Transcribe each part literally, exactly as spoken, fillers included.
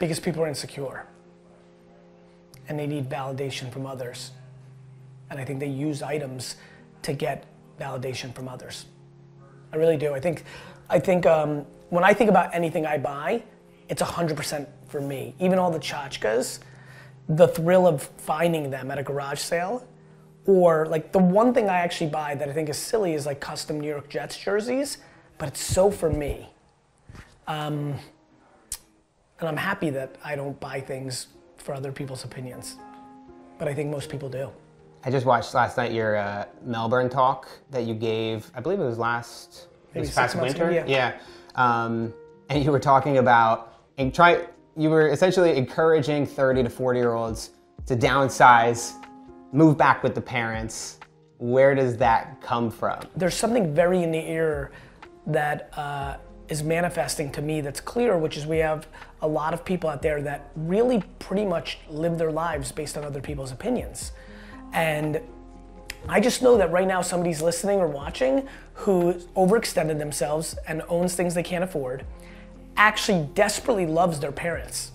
because people are insecure and they need validation from others. And I think they use items to get validation from others. I really do. I think, I think um, when I think about anything I buy, it's one hundred percent for me. Even all the tchotchkes, the thrill of finding them at a garage sale, or like the one thing I actually buy that I think is silly is like custom New York Jets jerseys, but it's so for me. Um, and I'm happy that I don't buy things for other people's opinions, but I think most people do. I just watched last night your uh, Melbourne talk that you gave. I believe it was last, maybe this past winter. Yeah. yeah. Um, and you were talking about, and try, you were essentially encouraging thirty to forty year olds to downsize, move back with the parents. Where does that come from? There's something very in the ear that uh, is manifesting to me that's clear, which is we have a lot of people out there that really pretty much live their lives based on other people's opinions. And I just know that right now somebody's listening or watching who overextended themselves and owns things they can't afford, actually desperately loves their parents.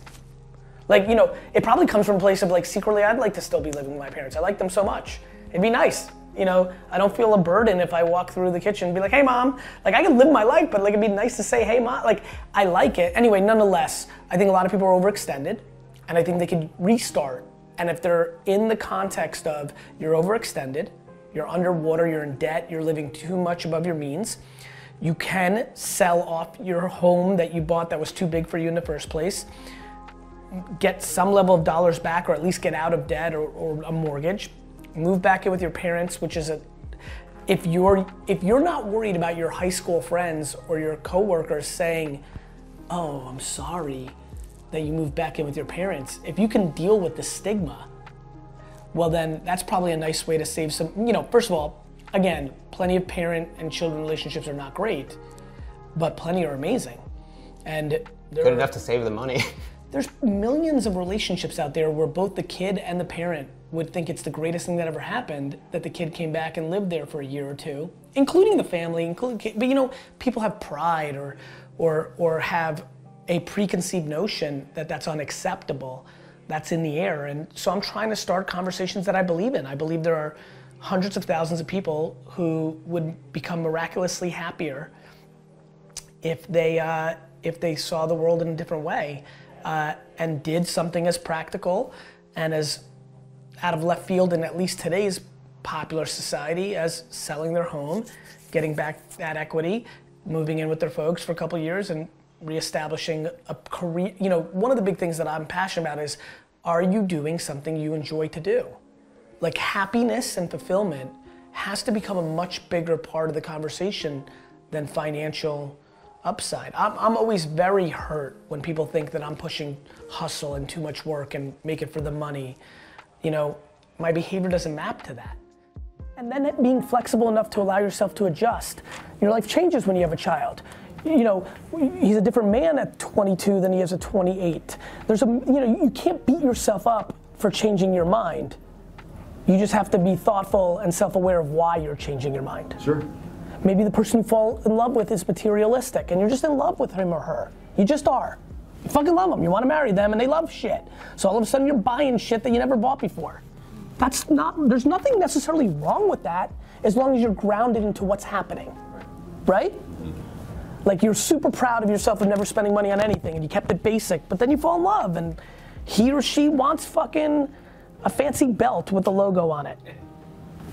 Like, you know, it probably comes from a place of like, secretly, I'd like to still be living with my parents. I like them so much. It'd be nice. You know, I don't feel a burden if I walk through the kitchen and be like, hey mom, like I can live my life, but like it'd be nice to say, hey mom, like I like it. Anyway, nonetheless, I think a lot of people are overextended and I think they could restart. And if they're in the context of you're overextended, you're underwater, you're in debt, you're living too much above your means, you can sell off your home that you bought that was too big for you in the first place, get some level of dollars back or at least get out of debt or, or a mortgage, move back in with your parents, which is a, if you're, if you're not worried about your high school friends or your coworkers saying, oh, I'm sorry that you move back in with your parents, if you can deal with the stigma, well then that's probably a nice way to save some, you know, first of all, again, plenty of parent and children relationships are not great, but plenty are amazing. And good enough to save the money. There's millions of relationships out there where both the kid and the parent would think it's the greatest thing that ever happened that the kid came back and lived there for a year or two, including the family, including, but you know, people have pride or, or, or have a preconceived notion that that's unacceptable, that's in the air. And so I'm trying to start conversations that I believe in. I believe there are hundreds of thousands of people who would become miraculously happier if they, uh, if they saw the world in a different way uh, and did something as practical and as out of left field in at least today's popular society as selling their home, getting back that equity, moving in with their folks for a couple years and reestablishing a career. You know, one of the big things that I'm passionate about is, are you doing something you enjoy to do? Like happiness and fulfillment has to become a much bigger part of the conversation than financial upside. I'm, I'm always very hurt when people think that I'm pushing hustle and too much work and make it for the money. You know, my behavior doesn't map to that. And then it being flexible enough to allow yourself to adjust. Your life changes when you have a child. You know, he's a different man at twenty-two than he is at twenty-eight. There's a, you know, you can't beat yourself up for changing your mind. You just have to be thoughtful and self-aware of why you're changing your mind. Sure. Maybe the person you fall in love with is materialistic and you're just in love with him or her. You just are. You fucking love them. You want to marry them and they love shit. So all of a sudden you're buying shit that you never bought before. That's not, there's nothing necessarily wrong with that as long as you're grounded into what's happening. Right? Like you're super proud of yourself for never spending money on anything and you kept it basic, but then you fall in love and he or she wants fucking a fancy belt with the logo on it.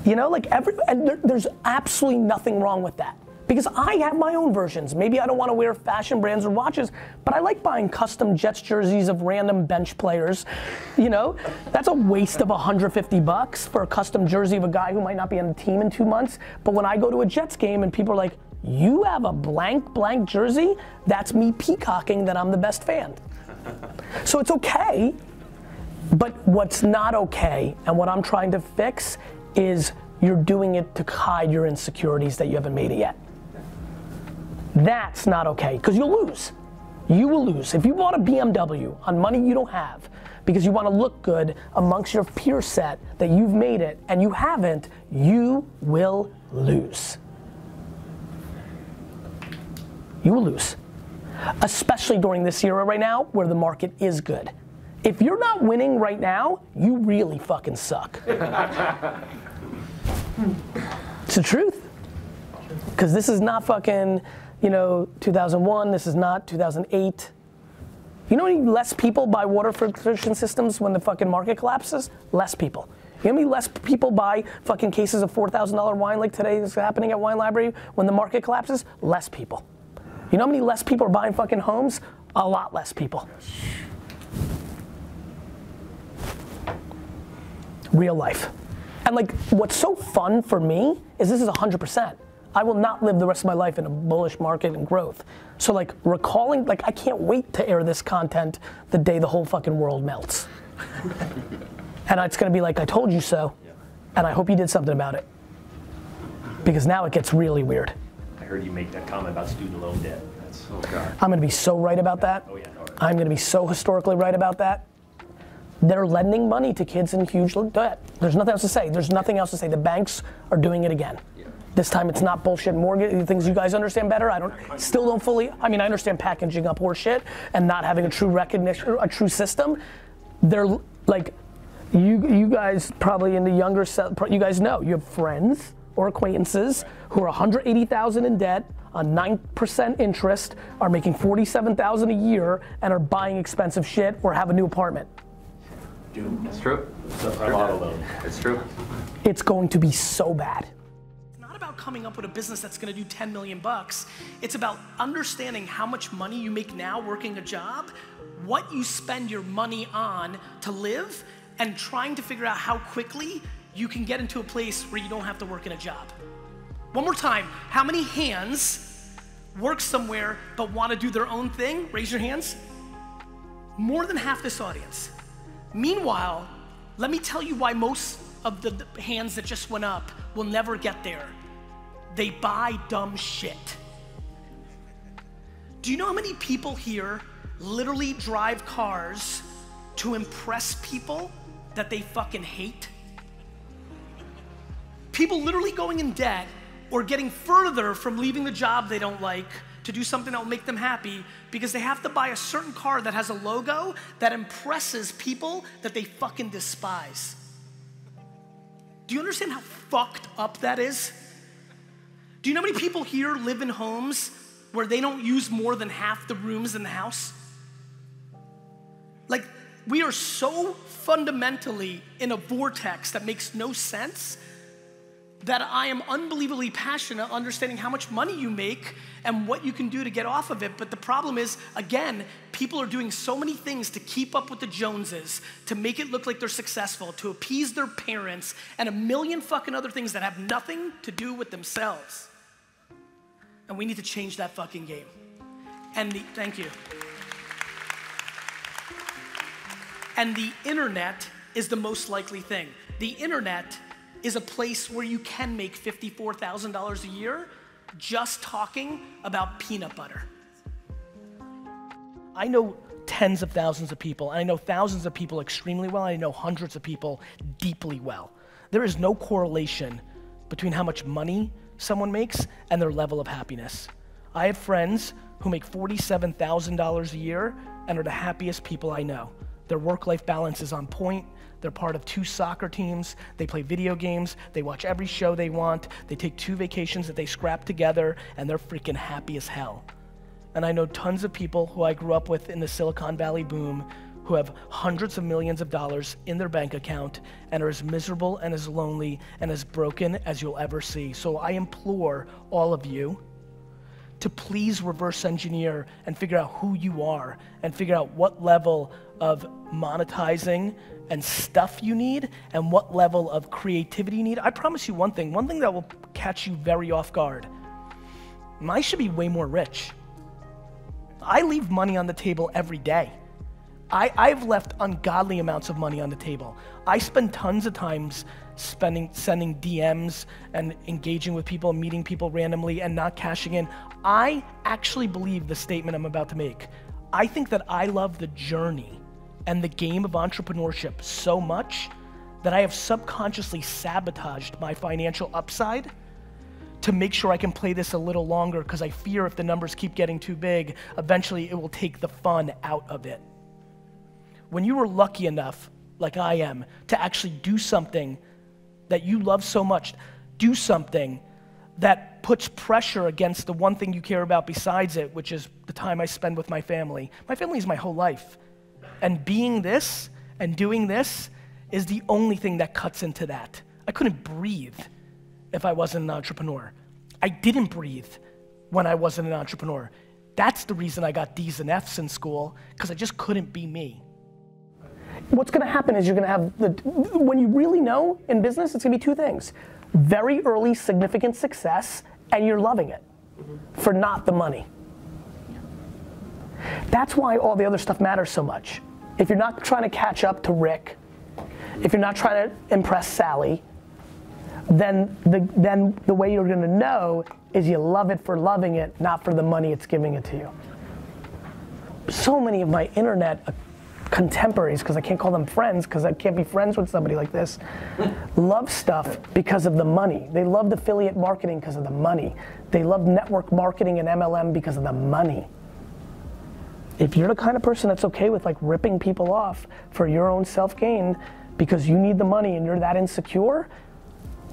You know, like every, and there, there's absolutely nothing wrong with that because I have my own versions. Maybe I don't want to wear fashion brands or watches, but I like buying custom Jets jerseys of random bench players. You know, that's a waste of one hundred fifty bucks for a custom jersey of a guy who might not be on the team in two months. But when I go to a Jets game and people are like, you have a blank, blank jersey, that's me peacocking that I'm the best fan. So it's okay, but what's not okay, and what I'm trying to fix, is you're doing it to hide your insecurities that you haven't made it yet. That's not okay, because you'll lose. You will lose. If you bought a B M W on money you don't have, because you want to look good amongst your peer set that you've made it, and you haven't, you will lose. You will lose. especially during this era right now where the market is good. If you're not winning right now, you really fucking suck. It's the truth. Because this is not fucking, you know, two thousand one, this is not two thousand eight. You know how many less people buy water filtration systems when the fucking market collapses? Less people. You know how many less people buy fucking cases of four thousand dollar wine like today is happening at Wine Library when the market collapses? Less people. You know how many less people are buying fucking homes? A lot less people. Real life. And like, what's so fun for me is this is one hundred percent. I will not live the rest of my life in a bullish market and growth. So like, recalling, like I can't wait to air this content the day the whole fucking world melts. And it's gonna be like, I told you so, and I hope you did something about it. Because now it gets really weird. I heard you make that comment about student loan debt. That's, oh God. I'm gonna be so right about that. Oh, yeah. All right. I'm gonna be so historically right about that. They're lending money to kids in huge debt. There's nothing else to say. There's nothing else to say. The banks are doing it again. Yeah. This time it's not bullshit mortgage, things you guys understand better. I don't, still don't fully, I mean, I understand packaging up horseshit and not having a true recognition, a true system. They're like, you, you guys probably in the younger, you guys know, you have friends or acquaintances who are one hundred eighty thousand dollars in debt, on nine percent interest, are making forty-seven thousand dollars a year and are buying expensive shit or have a new apartment. Dude, that's true. It's, it's true. It's going to be so bad. It's not about coming up with a business that's going to do ten million bucks. It's about understanding how much money you make now working a job, what you spend your money on to live, and trying to figure out how quickly you can get into a place where you don't have to work in a job. One more time, how many hands work somewhere but want to do their own thing? Raise your hands. More than half this audience. Meanwhile, let me tell you why most of the hands that just went up will never get there. They buy dumb shit. Do you know how many people here literally drive cars to impress people that they fucking hate? People literally going in debt or getting further from leaving the job they don't like to do something that will make them happy because they have to buy a certain car that has a logo that impresses people that they fucking despise. Do you understand how fucked up that is? Do you know how many people here live in homes where they don't use more than half the rooms in the house? Like, we are so fundamentally in a vortex that makes no sense that I am unbelievably passionate about understanding how much money you make and what you can do to get off of it. But the problem is, again, people are doing so many things to keep up with the Joneses, to make it look like they're successful, to appease their parents, and a million fucking other things that have nothing to do with themselves. And we need to change that fucking game. And the, thank you. And the internet is the most likely thing. The internet is a place where you can make fifty-four thousand dollars a year just talking about peanut butter. I know tens of thousands of people, and I know thousands of people extremely well, and I know hundreds of people deeply well. There is no correlation between how much money someone makes and their level of happiness. I have friends who make forty-seven thousand dollars a year and are the happiest people I know. Their work-life balance is on point. They're part of two soccer teams. They play video games. They watch every show they want. They take two vacations that they scrap together, and they're freaking happy as hell. And I know tons of people who I grew up with in the Silicon Valley boom who have hundreds of millions of dollars in their bank account and are as miserable and as lonely and as broken as you'll ever see. So I implore all of you to please reverse engineer and figure out who you are and figure out what level of monetizing and stuff you need and what level of creativity you need. I promise you one thing, one thing that will catch you very off guard. I should be way more rich. I leave money on the table every day. I, I've left ungodly amounts of money on the table. I spend tons of times spending, sending D Ms and engaging with people, meeting people randomly and not cashing in. I actually believe the statement I'm about to make. I think that I love the journey and the game of entrepreneurship so much that I have subconsciously sabotaged my financial upside to make sure I can play this a little longer, because I fear if the numbers keep getting too big, eventually it will take the fun out of it. When you were lucky enough, like I am, to actually do something that you love so much, do something that puts pressure against the one thing you care about besides it, which is the time I spend with my family. My family is my whole life. And being this and doing this is the only thing that cuts into that. I couldn't breathe if I wasn't an entrepreneur. I didn't breathe when I wasn't an entrepreneur. That's the reason I got D's and F's in school, because I just couldn't be me. What's gonna happen is you're gonna have, the, when you really know in business, it's gonna be two things. Very early significant success, and you're loving it for not the money. That's why all the other stuff matters so much. If you're not trying to catch up to Rick, if you're not trying to impress Sally, then the, then the way you're gonna know is you love it for loving it, not for the money it's giving it to you. So many of my internet contemporaries, because I can't call them friends, because I can't be friends with somebody like this, love stuff because of the money. They loved affiliate marketing because of the money. They loved network marketing and M L M because of the money. If you're the kind of person that's okay with like ripping people off for your own self-gain because you need the money and you're that insecure,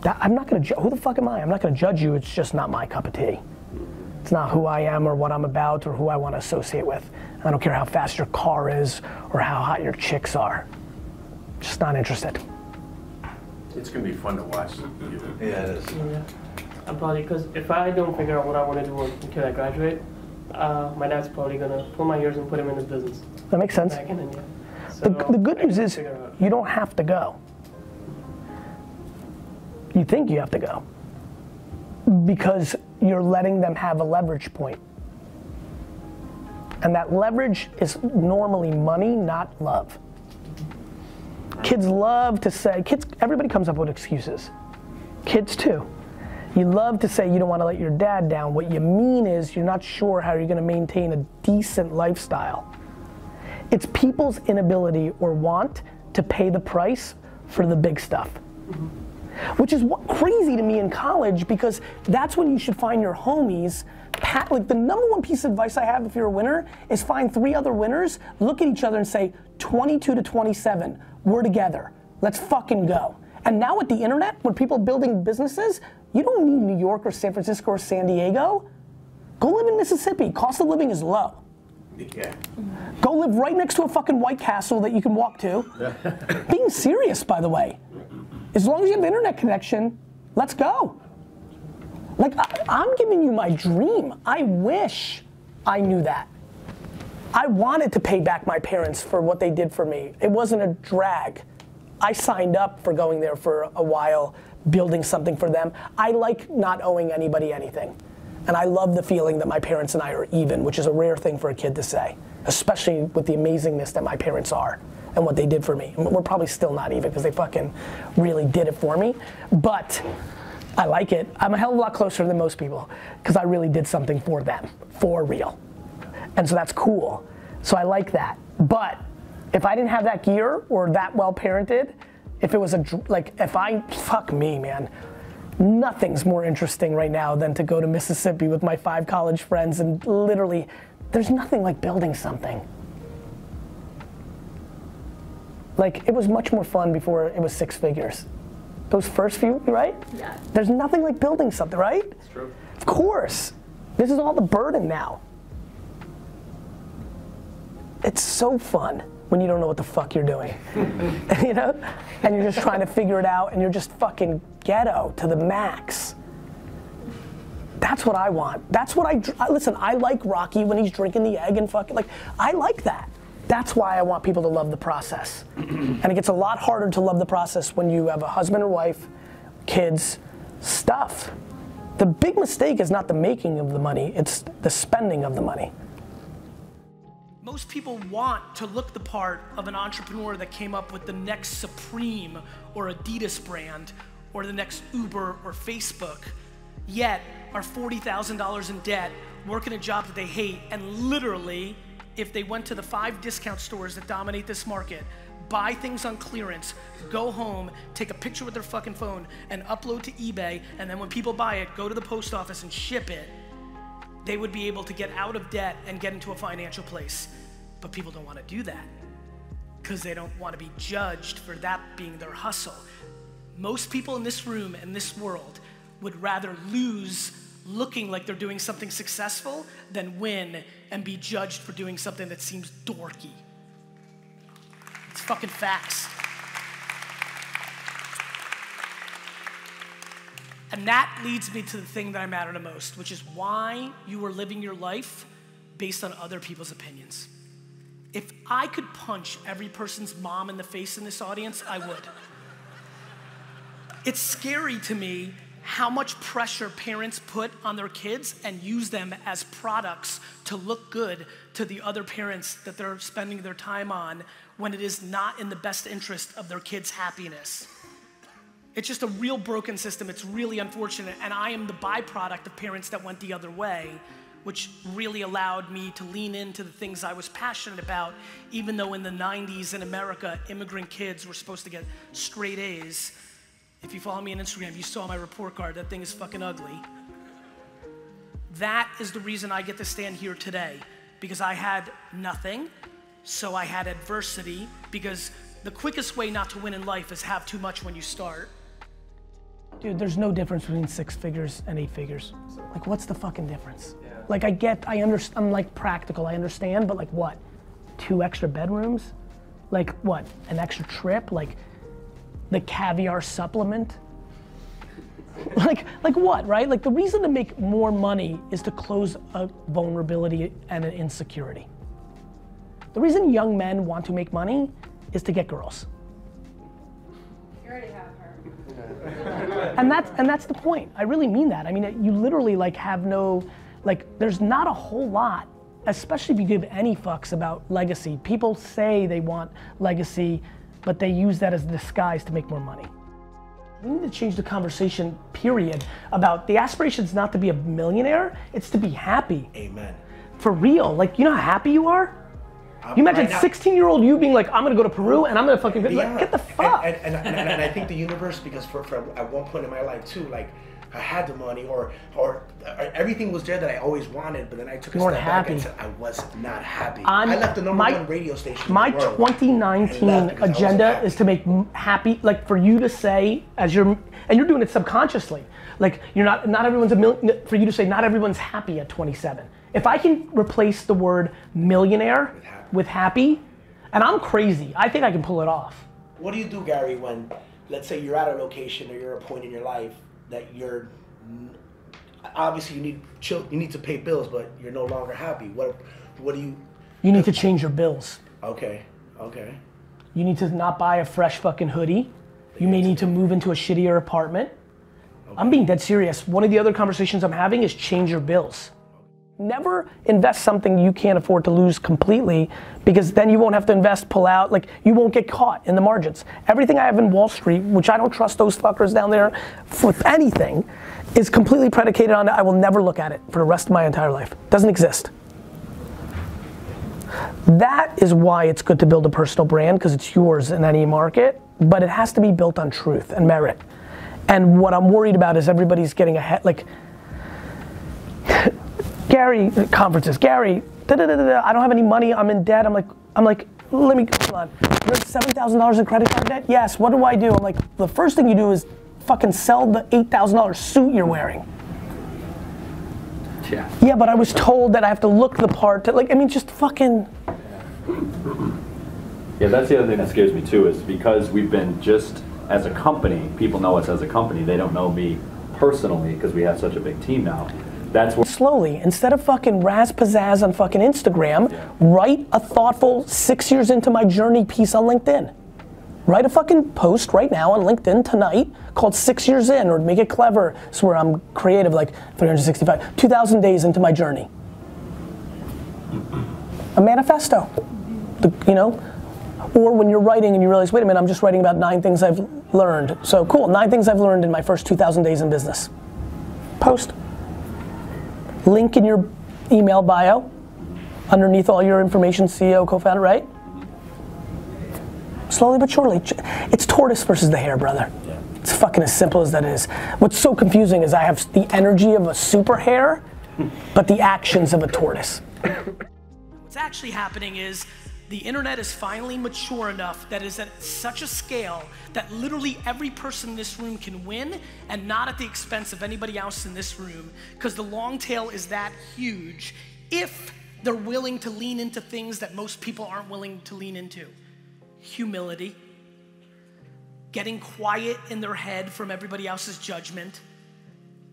that, I'm not gonna, who the fuck am I? I'm not gonna judge you, it's just not my cup of tea. It's not who I am or what I'm about or who I wanna associate with. I don't care how fast your car is or how hot your chicks are. Just not interested. It's gonna be fun to watch. Yeah, it is. Yeah. I'm probably, because if I don't figure out what I wanna do until I graduate, uh, my dad's probably gonna pull my ears and put him in his business. That makes sense. Back in India. So the, the good news is you don't have to go. You think you have to go because you're letting them have a leverage point. And that leverage is normally money, not love. Kids love to say, kids, everybody comes up with excuses. Kids too. You love to say you don't want to let your dad down. What you mean is you're not sure how you're going to maintain a decent lifestyle. It's people's inability or want to pay the price for the big stuff. Which is what, crazy to me in college, because that's when you should find your homies. Pat, like the number one piece of advice I have if you're a winner is find three other winners, look at each other and say, twenty-two to twenty-seven, we're together, let's fucking go. And now with the internet, with people building businesses, you don't need New York or San Francisco or San Diego. Go live in Mississippi, cost of living is low. Yeah. Go live right next to a fucking White Castle that you can walk to. Being serious, by the way. As long as you have internet connection, let's go. Like, I, I'm giving you my dream. I wish I knew that. I wanted to pay back my parents for what they did for me. It wasn't a drag. I signed up for going there for a while, building something for them. I like not owing anybody anything. And I love the feeling that my parents and I are even, which is a rare thing for a kid to say, especially with the amazingness that my parents are and what they did for me. We're probably still not even because they fucking really did it for me. But I like it. I'm a hell of a lot closer than most people because I really did something for them, for real. And so that's cool. So I like that. But if I didn't have that gear or that well parented, if it was a, like, if I, fuck me, man. Nothing's more interesting right now than to go to Mississippi with my five college friends and literally, there's nothing like building something. Like, it was much more fun before it was six figures. Those first few, right? Yeah. There's nothing like building something, right? It's true. Of course. This is all the burden now. It's so fun when you don't know what the fuck you're doing. You know? And you're just trying to figure it out and you're just fucking ghetto to the max. That's what I want. That's what I, I listen, I like Rocky when he's drinking the egg and fucking, like, I like that. That's why I want people to love the process. And it gets a lot harder to love the process when you have a husband or wife, kids, stuff. The big mistake is not the making of the money, it's the spending of the money. Most people want to look the part of an entrepreneur that came up with the next Supreme or Adidas brand or the next Uber or Facebook, yet are forty thousand dollars in debt, working a job that they hate, and literally if they went to the five discount stores that dominate this market, buy things on clearance, go home, take a picture with their fucking phone, and upload to eBay, and then when people buy it, go to the post office and ship it, they would be able to get out of debt and get into a financial place. But people don't want to do that because they don't want to be judged for that being their hustle. Most people in this room and this world would rather lose looking like they're doing something successful than win and be judged for doing something that seems dorky. It's fucking facts. And that leads me to the thing that I matter the most, which is why you are living your life based on other people's opinions. If I could punch every person's mom in the face in this audience, I would. It's scary to me how much pressure parents put on their kids and use them as products to look good to the other parents that they're spending their time on when it is not in the best interest of their kids' happiness. It's just a real broken system. It's really unfortunate, and I am the byproduct of parents that went the other way, which really allowed me to lean into the things I was passionate about, even though in the nineties in America, immigrant kids were supposed to get straight A's. If you follow me on Instagram, you saw my report card. That thing is fucking ugly. That is the reason I get to stand here today, because I had nothing, so I had adversity, because the quickest way not to win in life is have too much when you start. Dude, there's no difference between six figures and eight figures. Like, what's the fucking difference? Yeah. Like, I get, I understand, I'm like practical, I understand, but like what? Two extra bedrooms? Like what, an extra trip? Like the caviar supplement? like, like what, right? Like the reason to make more money is to close a vulnerability and an insecurity. The reason young men want to make money is to get girls. You already have. And that's, and that's the point. I really mean that. I mean, you literally like have no, like there's not a whole lot, especially if you give any fucks about legacy. People say they want legacy, but they use that as a disguise to make more money. We need to change the conversation, period, about the aspiration's not to be a millionaire, it's to be happy. Amen. For real, like you know how happy you are? Um, you imagine right sixteen-year-old you being like, I'm gonna go to Peru and I'm gonna fucking yeah. like, get the fuck. And, and, and, and, and, and I think the universe, because for, for at one point in my life too, like I had the money or, or or everything was there that I always wanted, but then I took a You're step happy. back and said I was not happy. I'm, I left the number my, one radio station. My in the world twenty nineteen agenda is to make happy, like for you to say as you're, and you're doing it subconsciously. Like you're not, not everyone's a million, for you to say not everyone's happy at twenty-seven. If I can replace the word millionaire with happy. with happy, and I'm crazy, I think I can pull it off. What do you do, Gary, when, let's say you're at a location or you're at a point in your life that you're, obviously you need you need to pay bills, but you're no longer happy. What, what do you? You need to change your bills. Okay, okay. You need to not buy a fresh fucking hoodie. You may need to move into a shittier apartment. Okay. I'm being dead serious. One of the other conversations I'm having is change your bills. Never invest something you can't afford to lose completely, because then you won't have to invest, pull out, like you won't get caught in the margins. Everything I have in Wall Street, which I don't trust those fuckers down there with anything, is completely predicated on I will never look at it for the rest of my entire life. Doesn't exist. That is why it's good to build a personal brand, because it's yours in any market, but it has to be built on truth and merit. And what I'm worried about is everybody's getting ahead, like, Gary, conferences, Gary, da, da, da, da, I don't have any money, I'm in debt. I'm like, I'm like, let me, hold on. You're at seven thousand dollars in credit card debt? Yes, what do I do? I'm like, the first thing you do is fucking sell the eight thousand dollar suit you're wearing. Yeah. Yeah, but I was told that I have to look the part, to, like, I mean, just fucking. Yeah, that's the other thing that scares me too, is because we've been just, as a company, people know us as a company, they don't know me personally, because we have such a big team now. That's what slowly, instead of fucking razz pizzazz on fucking Instagram, yeah. write a thoughtful six years into my journey piece on LinkedIn. Write a fucking post right now on LinkedIn tonight called six years in, or make it clever. It's where I'm creative, like three hundred sixty-five, two thousand days into my journey. A manifesto, the, you know? Or when you're writing and you realize, wait a minute, I'm just writing about nine things I've learned. So cool, nine things I've learned in my first two thousand days in business. Post. Link in your email bio, underneath all your information, C E O, co-founder, right? Slowly but surely. It's tortoise versus the hare, brother. Yeah. It's fucking as simple as that is. What's so confusing is I have the energy of a super hare, but the actions of a tortoise. What's actually happening is the internet is finally mature enough that is at such a scale that literally every person in this room can win, and not at the expense of anybody else in this room, because the long tail is that huge if they're willing to lean into things that most people aren't willing to lean into. Humility, getting quiet in their head from everybody else's judgment,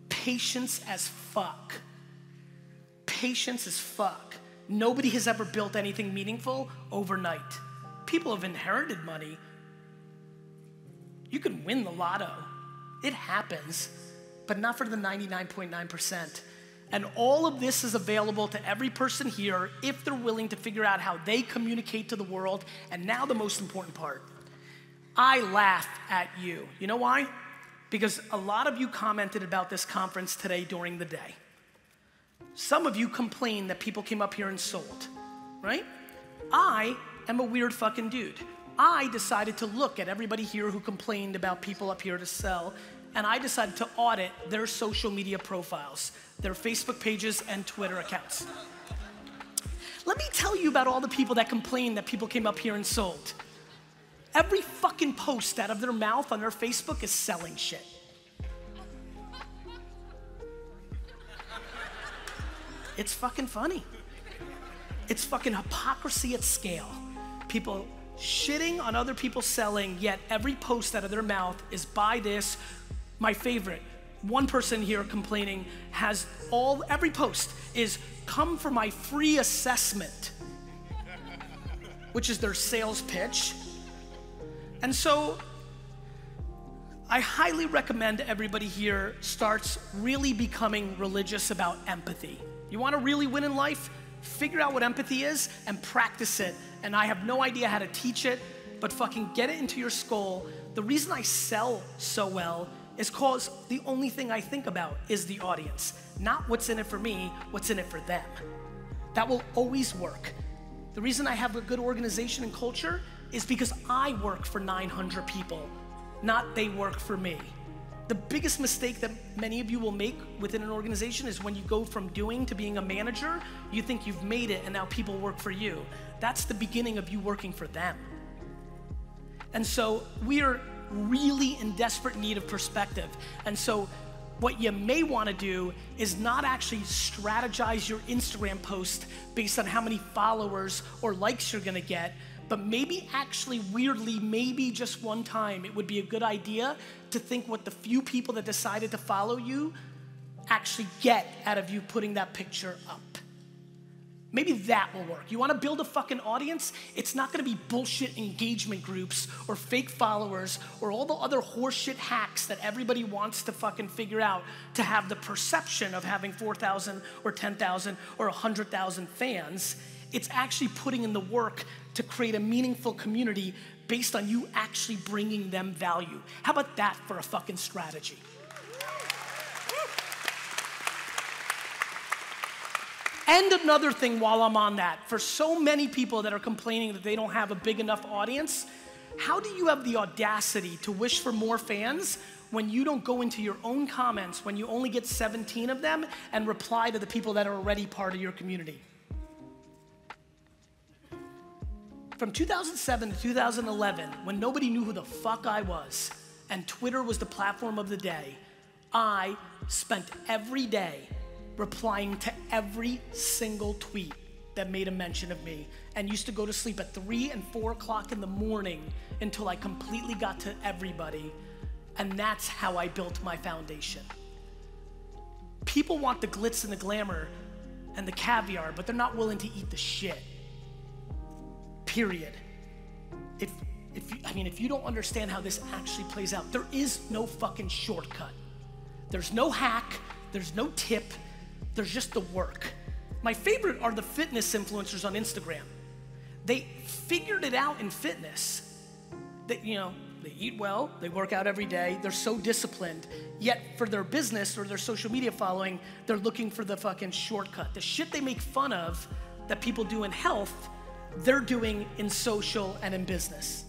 patience as fuck. Patience as fuck. Nobody has ever built anything meaningful overnight. People have inherited money. You can win the lotto. It happens, but not for the ninety-nine point nine percent. And all of this is available to every person here if they're willing to figure out how they communicate to the world. And now the most important part. I laugh at you. You know why? Because a lot of you commented about this conference today during the day. Some of you complained that people came up here and sold, right? I am a weird fucking dude. I decided to look at everybody here who complained about people up here to sell, and I decided to audit their social media profiles, their Facebook pages and Twitter accounts. Let me tell you about all the people that complained that people came up here and sold. Every fucking post out of their mouth on their Facebook is selling shit. It's fucking funny. It's fucking hypocrisy at scale. People shitting on other people selling, yet every post out of their mouth is buy this. My favorite, one person here complaining has all, every post is come for my free assessment, which is their sales pitch. And so I highly recommend everybody here starts really becoming religious about empathy. You want to really win in life? Figure out what empathy is and practice it. And I have no idea how to teach it, but fucking get it into your skull. The reason I sell so well is because the only thing I think about is the audience. Not what's in it for me, what's in it for them. That will always work. The reason I have a good organization and culture is because I work for nine hundred people, not they work for me. The biggest mistake that many of you will make within an organization is when you go from doing to being a manager, you think you've made it and now people work for you. That's the beginning of you working for them. And so we are really in desperate need of perspective. And so what you may want to do is not actually strategize your Instagram post based on how many followers or likes you're going to get, but maybe actually weirdly, maybe just one time, it would be a good idea to think what the few people that decided to follow you actually get out of you putting that picture up. Maybe that will work. You wanna build a fucking audience? It's not gonna be bullshit engagement groups or fake followers or all the other horseshit hacks that everybody wants to fucking figure out to have the perception of having four thousand or ten thousand or one hundred thousand fans. It's actually putting in the work to create a meaningful community based on you actually bringing them value. How about that for a fucking strategy? And another thing while I'm on that, for so many people that are complaining that they don't have a big enough audience, how do you have the audacity to wish for more fans when you don't go into your own comments, when you only get seventeen of them and reply to the people that are already part of your community? From two thousand seven to two thousand eleven, when nobody knew who the fuck I was, and Twitter was the platform of the day, I spent every day replying to every single tweet that made a mention of me, and used to go to sleep at three and four o'clock in the morning until I completely got to everybody, and that's how I built my foundation. People want the glitz and the glamour and the caviar, but they're not willing to eat the shit. Period. If, if you, I mean, if you don't understand how this actually plays out, there is no fucking shortcut. There's no hack, there's no tip, there's just the work. My favorite are the fitness influencers on Instagram. They figured it out in fitness. That, you know, they eat well, they work out every day, they're so disciplined, yet for their business or their social media following, they're looking for the fucking shortcut. The shit they make fun of, that people do in health, they're doing in social and in business.